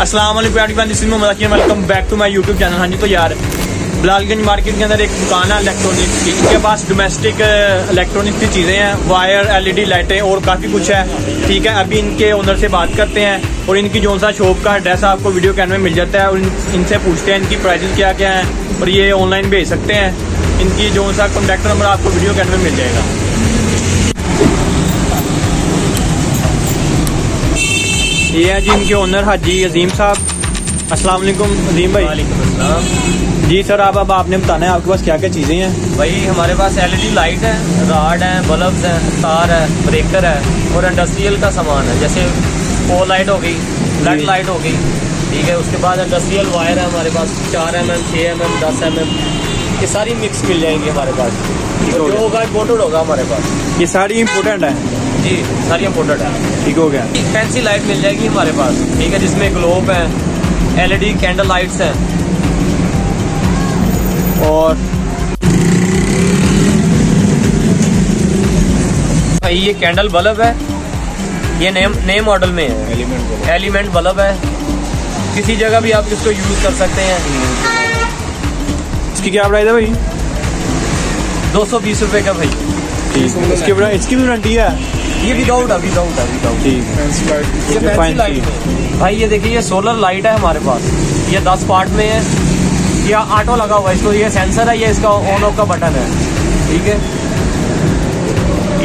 अस्सलाम वालेकुम, welcome back to my YouTube channel. हाँ जी, तो यार बिलालगंज मार्केट के अंदर एक दुकान है इलेक्ट्रॉनिक्स की। इनके पास डोमेस्टिक इलेक्ट्रॉनिक्स की चीज़ें हैं, वायर, एलईडी लाइटें और काफ़ी कुछ है। ठीक है, अभी इनके ओनर से बात करते हैं और इनकी जो सा शॉप का एड्रेस आपको वीडियो कैमरे में मिल जाता है और इनसे पूछते हैं इनकी प्राइजेस क्या क्या हैं और ये ऑनलाइन भेज सकते हैं। इनकी जो सा कॉन्टैक्ट नंबर आपको वीडियो कैमरे में मिल जाएगा। ये है जी इनके ओनर हाजी अजीम साहब। अस्सलाम वालेकुम अजीम भाई। वालेकुम अस्सलाम जी सर। अब आपने बताना है आपके पास क्या क्या चीज़ें हैं। भाई हमारे पास एलईडी लाइट है, रॉड है, बल्ब्स हैं, तार है, ब्रेकर है और इंडस्ट्रियल का सामान है, जैसे पोल लाइट हो गई, फ्लड लाइट हो गई। ठीक है, उसके बाद इंडस्ट्रियल वायर है हमारे पास 4 mm, 6 mm, 10 mm, ये सारी मिक्स मिल जाएंगी हमारे पास। जो होगा इम्पोर्टेड होगा हमारे पास, ये सारी इम्पोर्टेंट है जी, सारी इम्पोर्टेड है। ठीक हो गया। फैंसी लाइट मिल जाएगी हमारे पास, ठीक है, जिसमें ग्लोब है, एलईडी कैंडल लाइट्स हैं और भाई ये कैंडल बल्ब है, ये नए मॉडल में है, एलिमेंट बल्ब है। किसी जगह भी आप इसको यूज कर सकते हैं। इसकी क्या प्राइस है भाई? 220 रुपये का भाई। ठीक है, इसकी भी वारंटी है। ये विदाउट है, विदाउट भाई। ये देखिए, ये सोलर लाइट है हमारे पास, ये 10 पार्ट में है, या ऑटो लगा हुआ है इसको, ये सेंसर है, ये इसका ऑन ऑफ का बटन है। ठीक है,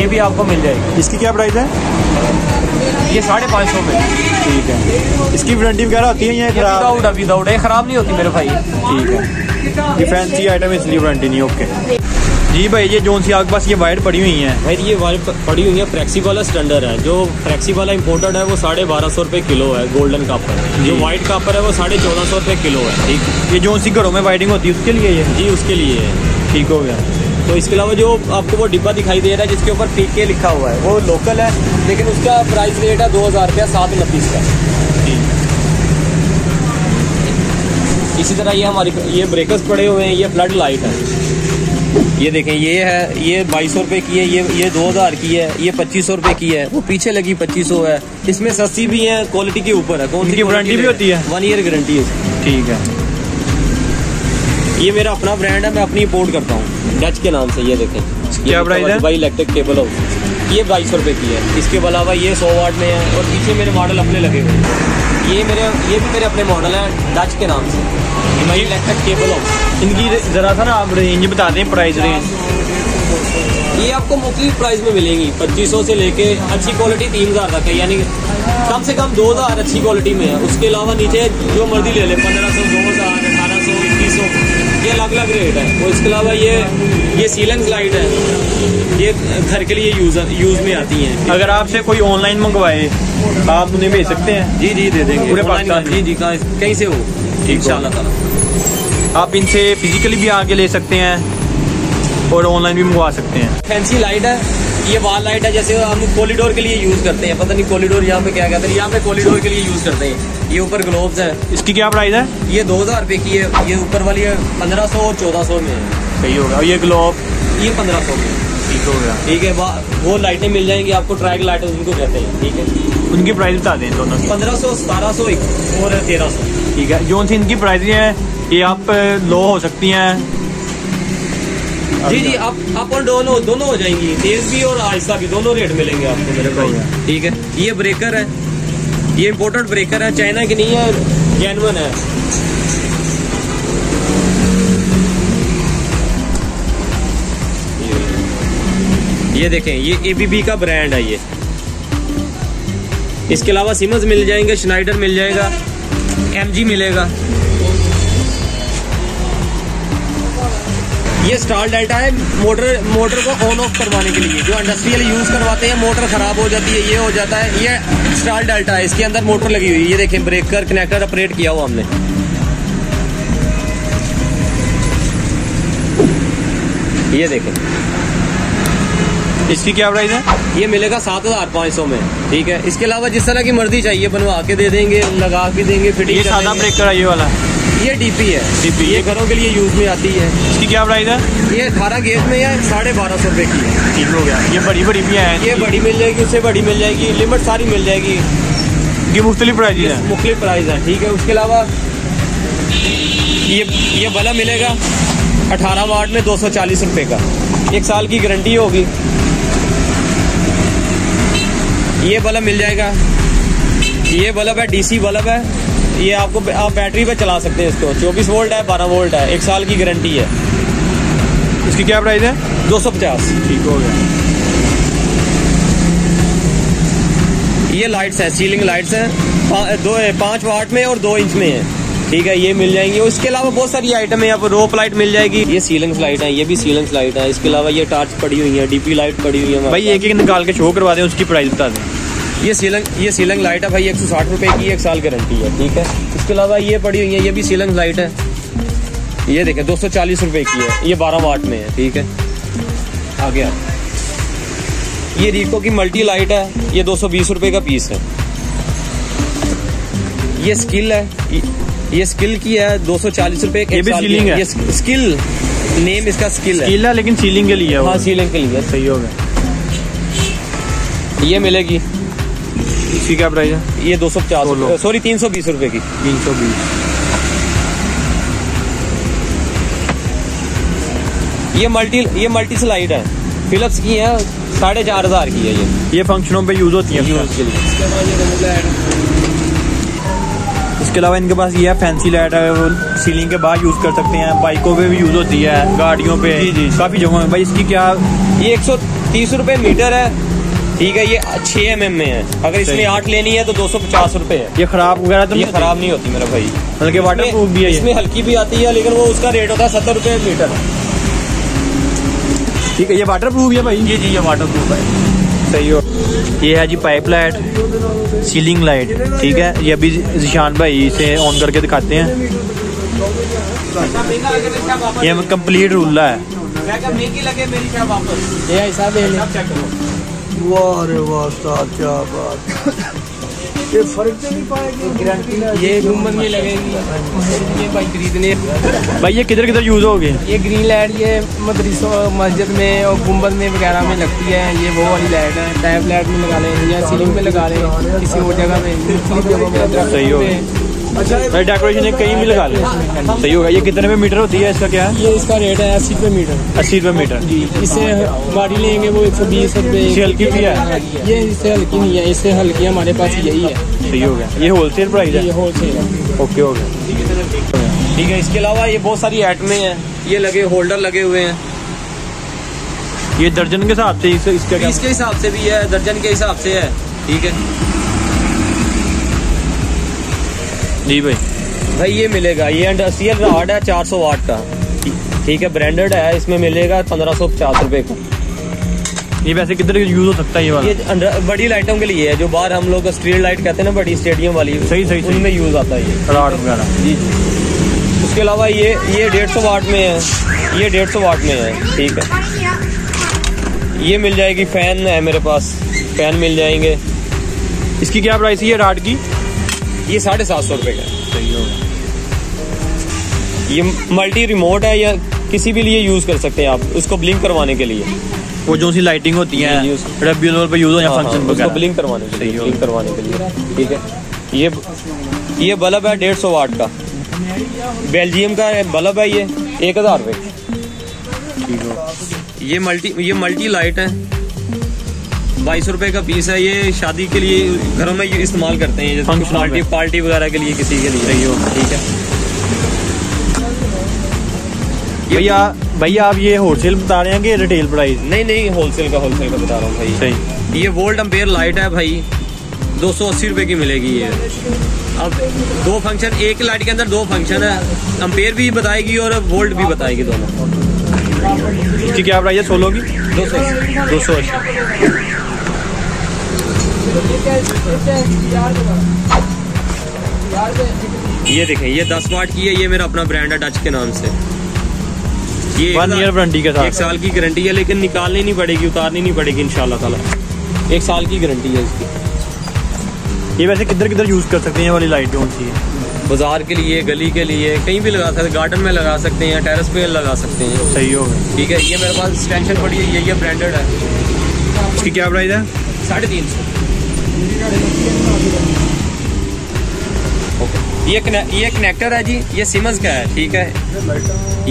ये भी आपको मिल जाएगी। इसकी क्या प्राइस है? ये 550 में। ठीक है, इसकी वारंटी वगैरह होती है? विदाउट है, ख़राब नहीं होती मेरे भाई। ठीक है, ये फैंसी आइटम इसलिए वारंटी नहीं। ओके जी भाई, ये जो सी आपके पास ये वायर पड़ी हुई है? भाई ये वायर पड़ी हुई है फ्रैक्सी वाला स्टैंडर्ड है, जो फ्रैक्सी वाला इम्पोर्टेड है वो 1250 रुपये किलो है। गोल्डन कापर, जो वाइट कापर है वो 1450 रुपये किलो है। ठीक, ये जो सी घरों में वायरिंग होती है उसके लिए ये? जी, उसके लिए है। ठीक हो गया। तो इसके अलावा जो आपको वो डिब्बा दिखाई दे रहा है जिसके ऊपर PK लिखा हुआ है, वो लोकल है, लेकिन उसका प्राइस रेट है 2000 रुपया 729 का। ठीक। इसी तरह ये हमारी ये ब्रेकर्स पड़े हुए हैं, ये फ्लड लाइट है, ये देखें, ये है, ये 2200 रुपये की है, ये 2000 की है, ये 2500 रुपये की है, वो पीछे लगी 2500 है। इसमें सस्ती भी है, क्वालिटी के ऊपर है। कौन सी वारंटी भी होती है? 1 ईयर गारंटी है। ठीक है, ये मेरा अपना ब्रांड है, मैं अपनी इम्पोर्ट करता हूँ डच के नाम से। ये देखें, क्या प्राइस है? दुबई इलेक्ट्रिक केबल हाउस, ये 2200 रुपये की है। इसके अलावा ये 100 वाट में है और पीछे मेरे मॉडल अपने लगे हुए हैं। ये भी मेरे अपने मॉडल हैं डच के नाम से, दुबई इलेक्ट्रिक केबल हाउस। इनकी ज़रा सा ना आप रेंज बता दें, प्राइस रेंज। ये आपको मुख्तलिफ प्राइस में मिलेंगी, 2500 से लेके अच्छी क्वालिटी 3000 तक है, यानी कम से कम 2000 अच्छी क्वालिटी में है। उसके अलावा नीचे जो मर्जी ले ले, 1500, 2000, 1800, 2100, ये अलग अलग रेट है। और इसके अलावा ये सीलिंग लाइट है, ये घर के लिए यूज़ में आती हैं। अगर आपसे कोई ऑनलाइन मंगवाए आप उन्हें भेज सकते हैं? जी जी, दे देंगे पूरे पाकिस्तान। जी जी, कहीं से हो इंशाल्लाह ताला। आप इनसे फिजिकली भी आके ले सकते हैं और ऑनलाइन भी मंगवा सकते हैं। फैंसी लाइट है, ये वॉल लाइट है, जैसे हम कॉरिडोर के लिए यूज़ करते हैं, पता नहीं कॉरिडोर यहाँ पे क्या कहते हैं, यहाँ पे कॉरिडोर के लिए यूज़ करते हैं। ये ऊपर ग्लोब्स हैं। इसकी क्या प्राइस है? ये 2000 रुपये की है, ये ऊपर वाली 1500 और 1400 में है। सही होगा। ये ग्लोब, ये 1500 में। ठीक हो गया। ठीक है, वो लाइटें मिल जाएंगी आपको, ट्रैक लाइट उनको कहते हैं। ठीक है, उनकी प्राइस बता दें दोनों। 1500, 1700 और 1300। ठीक है, जो सी इनकी प्राइस है, ये आप लो हो सकती हैं। जी जी, आप और दोनों हो जाएंगी, तेज भी और आहिस्ता भी, दोनों रेट मिलेंगे आपको मेरे भाई। ठीक है, ये ब्रेकर है, ये इम्पोर्टेड ब्रेकर है, चाइना की नहीं है, जेन्युइन है। ये देखें, ये ABB का ब्रांड है ये। इसके अलावा सीमेंस मिल जाएंगे, श्नाइडर मिल जाएगा, MG मिलेगा। ये स्टार डेल्टा है, मोटर को ऑन ऑफ करवाने के लिए, जो इंडस्ट्रियल यूज़ करवाते हैं, मोटर ख़राब हो जाती है, ये हो जाता है, ये स्टार डेल्टा है, इसके अंदर मोटर लगी हुई है। ये देखें, ब्रेकर कनेक्टर ऑपरेट किया हुआ हमने। ये देखें, इसकी क्या प्राइस है? ये मिलेगा 7500 में। ठीक है, इसके अलावा जिस तरह की मर्जी चाहिए बनवा के दे देंगे, लगा भी देंगे, फिटिंग। ये सादा ब्रेकर है ये वाला? ये DP है, DP, ये घरों के लिए यूज़ में आती है। इसकी क्या प्राइस है? ये 18 गेज में है, 1250 रुपये की है। ठीक हो गया। ये बड़ी बड़ी भी है? ये बड़ी मिल जाएगी, उससे बड़ी मिल जाएगी, लिमिट सारी मिल जाएगी। ये मुख्तलिफ प्राइजेज हैं, मुख्तलिफ प्राइज हैं, ठीक है। उसके अलावा ये बल्ब मिलेगा 18 वाट में 240 रुपए का, एक साल की गारंटी होगी। ये बल्ब मिल जाएगा, ये बल्ब है, डीसी बल्ब है, ये आपको आप बैटरी पे चला सकते हैं इसको। 24 वोल्ट है, 12 वोल्ट है, एक साल की गारंटी है। इसकी क्या प्राइस है? 250। ठीक हो गया। ये लाइट्स हैं, सीलिंग लाइट्स हैं, 5 वाट में और 2 इंच में है, ठीक है, ये मिल जाएंगी। और इसके अलावा बहुत सारी आइटम है, आपको रोप लाइट मिल जाएगी। ये सीलिंग लाइट है, ये भी सीलिंग लाइट है। इसके अलावा ये टार्च पड़ी हुई है, डीपी लाइट पड़ी हुई है। भाई एक एक निकाल के शो करवा दें, उसकी प्राइस बता दें। ये सीलिंग लाइट है भाई, 160 रुपए की, एक साल गारंटी है, ठीक है। इसके अलावा ये पड़ी हुई है, ये भी सीलिंग लाइट है, ये देखें 240 रुपए की है, ये 12 वाट में है, ठीक है। आगे ये रीको की मल्टी लाइट है, ये 220 रुपए का पीस है। ये स्किल है, ये स्किल की है, 240 रुपए की, ये स्किल नेम इसका स्किल है, लेकिन सीलिंग के लिए, हाँ सीलिंग के लिए, सही हो गया। ये मिलेगी, इसकी क्या प्राइस है? ये 250, सॉरी 320 रुपए की, 320। ये मल्टी स्लाइड है, फिलिप्स की है, 4500 की है। ये फंक्शनों पे यूज होती है, यूज के लिए। इसके अलावा इनके पास ये है फैंसी लाइट है, वो सीलिंग के बाहर यूज कर सकते हैं, बाइकों पे भी यूज होती है, गाड़ियों पे, काफी जगहों में। भाई इसकी क्या? ये 130 रुपए मीटर है, ठीक है, ये 6 mm में है। अगर इसमें 8 लेनी है तो 250 रुपए है। ये खराब वगैरह तो ये खराब नहीं होती मेरा भाई, बल्कि वाटर प्रूफ भी है, इसमें हल्की भी आती है, लेकिन वो उसका रेट होता है 70 रुपए मीटर, ठीक है। ये वाटर प्रूफ है भाई, ये जी ये वाटर प्रूफ है, सही हो। ये है जी पाइप लाइट, सीलिंग लाइट, ठीक है, ये अभी जिशान भाई इसे ऑन करके दिखाते हैं। ये कम्प्लीट रूला है, वाह वाह क्या बात। ये फर्क तो नहीं पाएगा, ये घूमन में लगेगी। ये भाई खरीदने, भाई ये किधर किधर यूज होगी? ये ग्रीन लाइट ये मदरसों, मस्जिद में और गुम्बद में वगैरह में लगती है। ये वो वाली लाइट है, टाइप लाइट में लगा लें या सीलिंग पे लगा लें, किसी और जगह में, सही होगा। अच्छा डेकोरेशन कहीं भी लगा ले, सही होगा। ये कितने पे मीटर होती है? इसका क्या है? ये इसका रेट है 80 रुपये मीटर, 80 रुपये मीटर। इससे हमारी लेंगे वो 120 रुपये। इससे हल्की भी है? ये इससे हल्की नहीं है, इससे हल्की हमारे पास यही है, सही होगा। ये होलसेल प्राइस है, ये होलसेल है, ओके हो गया, ठीक है। इसके अलावा ये बहुत सारी आइटमें हैं, ये लगे होल्डर लगे हुए हैं, ये दर्जन के हिसाब से, इसके हिसाब से भी है, दर्जन के हिसाब से है, ठीक है जी भाई। भाई ये मिलेगा, ये इंडस्ट्रियल रॉड है, 400 वाट का, ठीक है, ब्रांडेड है, इसमें मिलेगा 1550 रुपए का। ये वैसे किधर यूज हो सकता है ये वाला? ये बड़ी लाइटों के लिए है, जो बाहर हम लोग स्ट्रीट लाइट कहते हैं ना, बड़ी स्टेडियम वाली, सही सही उनमें यूज आता है ये रॉड वगैरह, जी। उसके अलावा ये 150 वाट में है, ये 150 वाट में है, ठीक है। ये मिल जाएगी, फैन है मेरे पास, फैन मिल जाएंगे। इसकी क्या प्राइस है ये रॉड की? ये 750 रुपए का, सही होगा। ये मल्टी रिमोट है, या किसी भी लिए यूज कर सकते हैं आप, उसको ब्लिंक करवाने के लिए, वो जो सी लाइटिंग होती है रबियोल पे यूज हो, या फंक्शन उसको ब्लिंक करवाने के लिए, ब्लिंक करवाने के लिए, ठीक है। ये बल्ब है 150 वाट का, बेल्जियम का बल्ब है, ये 1000 रुपये। ये मल्टी लाइट है, 2200 रुपए का पीस है। ये शादी के लिए घरों में इस्तेमाल करते हैं, जैसे पार्टी वगैरह के लिए, किसी के लिए, ठीक है। भैया आप ये होलसेल बता रहे हैं कि रिटेल प्राइस? नहीं होलसेल का बता रहा हूँ भाई, सही। ये वोल्ट एम्पेयर लाइट है भाई, 280 रुपए की मिलेगी ये। अब दो फंक्शन, एक लाइट के अंदर दो फंक्शन है, एम्पेयर भी बताएगी और वोल्ट भी बताएगी दोनों। इसकी क्या प्राइस है? 16 की 280। ये देखें, ये 10 वाट की है, ये मेरा अपना ब्रांड है डच के नाम से, ये 1 ईयर वारंटी के साथ, एक साल की गारंटी है, लेकिन निकालनी नहीं पड़ेगी, उतारनी नहीं पड़ेगी इंशाल्लाह ताला, एक साल की गारंटी है इसकी। ये वैसे किधर किधर यूज कर सकते हैं ये वाली लाइट? कौन सी है? बाजार के लिए, गली के लिए, कहीं भी लगा सकते हैं, गार्डन में लगा सकते हैं, टेरेस पे लगा सकते हैं, सही होगा, ठीक है। ये मेरे पास एक्सटेंशन पड़ी है, ये ब्रांडेड है। इसकी क्या प्राइस है? 350। ये कनेक्टर है जी, ये सीमेंस का है, ठीक है।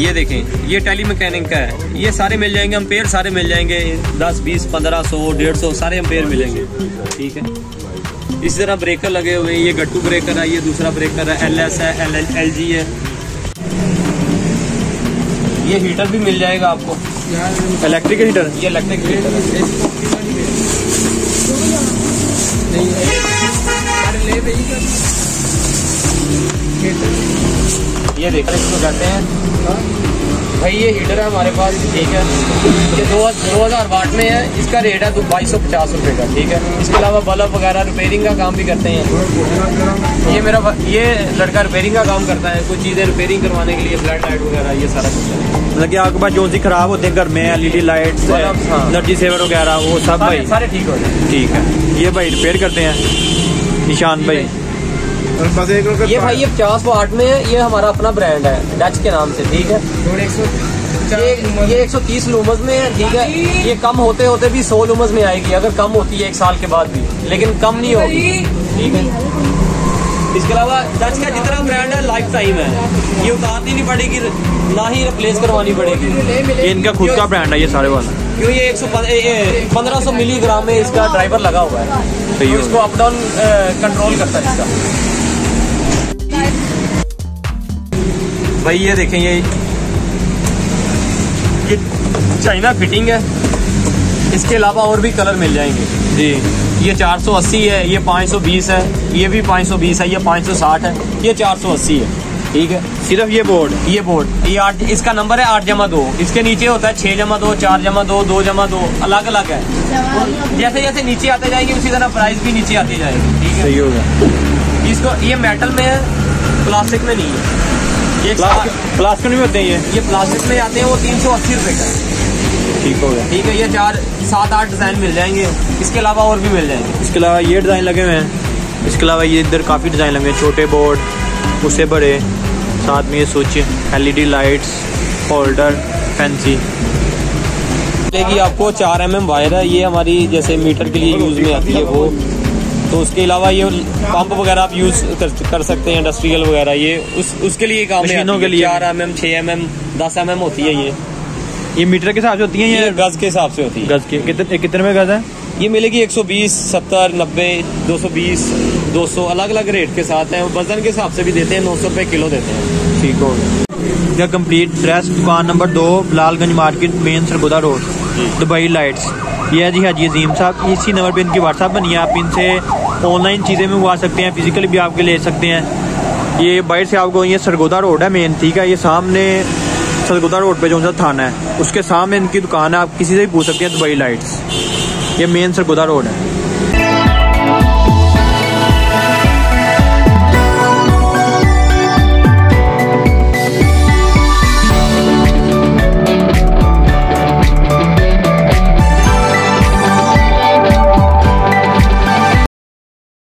ये देखें, ये टेली मैकेनिक का है। ये सारे मिल जाएंगे, अम्पेयर सारे मिल जाएंगे, 10, 20, 15, 100, 150 सारे अम्पेयर मिलेंगे, ठीक है। इसी तरह ब्रेकर लगे हुए हैं, ये गट्टू ब्रेकर है, ये दूसरा ब्रेकर है, LS है, LLG है। ये हीटर भी मिल जाएगा आपको, इलेक्ट्रिक हीटर। ये इलेक्ट्रिक हीटर है, ये देख रहे इसको कहते हैं भाई, ये हीटर है हमारे पास, ठीक है। ये 2000 वाट में है, इसका रेट है 2250 रुपये का, ठीक है। इसके अलावा बल्ब वगैरह रिपेयरिंग का काम भी करते हैं। ये मेरा ये लड़का रिपेयरिंग का काम करता है, कुछ चीज़ें रिपेयरिंग करवाने के लिए, फ्लड लाइट वगैरह ये सारा कुछ है। मतलब कि आपके पास जो सी खराब होते हैं घर में, LED लाइट्स, एनर्जी सेवर वगैरह, वो सब भाई सारे ठीक हो जाए, ठीक है। ये भाई रिपेयर करते हैं निशान भाई। ये भाई ये 50 वाट में है, ये हमारा अपना ब्रांड है डच के नाम से, ठीक है। ये 130 लूमस में है, ठीक है। ये कम होते होते भी 100 लूमस में आएगी, अगर कम होती है 1 साल के बाद भी, लेकिन कम नहीं होगी, ठीक है। इसके अलावा डच का जितना ब्रांड है लाइफ टाइम है, ये उतारनी नहीं पड़ेगी, ना ही रिप्लेस करवानी पड़ेगी। इनका खुद का ब्रांड है ये सारे वाला, क्यों ये 1500 मिलीग्राम में इसका ड्राइवर लगा हुआ है, तो इसको अप डाउन कंट्रोल करता है इसका भाई। ये देखें, ये चाइना फिटिंग है। इसके अलावा और भी कलर मिल जाएंगे जी। ये 480 है, ये 520 है, ये भी 520 है, ये 560 है, ये 480 है, ठीक है। सिर्फ ये बोर्ड, ये 8, इसका नंबर है 8+2। इसके नीचे होता है 6+2, 4+2, 2+2, अलग अलग है। जैसे जैसे नीचे आते जाएगी उसी तरह प्राइस भी नीचे आती जाएगी, ठीक है। सही होगा। इसको ये मेटल में है, प्लास्टिक में नहीं है। ये प्लास्टिक में होते हैं, ये प्लास्टिक में आते हैं, वो 380 रुपये का, ठीक हो गया, ठीक है। ये 4-7-8 डिज़ाइन मिल जाएंगे, इसके अलावा और भी मिल जाएंगे। इसके अलावा ये डिज़ाइन लगे हुए हैं, इसके अलावा ये इधर काफ़ी डिज़ाइन लगे हैं, छोटे बोर्ड, उससे बड़े, साथ में ये switch, LED lights, holder, fancy. लेकिन आपको 4mm वायर है, ये हमारी जैसे मीटर के लिए यूज़ में आती है वो। तो उसके अलावा ये पंप वगैरह आप यूज़ कर सकते हैं, इंडस्ट्रियल वगैरह, ये उसके लिए काम मशीनों के लिए। 4mm, 6mm, 10mm होती है ये मीटर के हिसाब से होती है, ये गज के हिसाब से होती है। गज के कितने में गज है? ये मिलेगी 120, 70, 90, 220, 200 अलग अलग रेट के साथ हैं। वजन के हिसाब से भी देते हैं, 900 रुपये किलो देते हैं, ठीक हो गया। यह कम्प्लीट ड्रेस दुकान number 2, Bilalganj market, main Sargodha road, Dubai lights. ये है जी हाजी अजीम साहब, इसी नंबर पे इनकी WhatsApp बनी है, आप इनसे ऑनलाइन चीज़ें मंगवा सकते हैं, फिजिकली भी आपके ले सकते हैं। ये बाइट से आपको, ये सरगोधा रोड है मेन, ठीक है। ये सामने सरगोधा रोड पे जो उनका थाना है उसके सामने इनकी दुकान है, आप किसी से भी पूछ सकते हैं, दुबई लाइट्स। ये मेन सरगोधा रोड है।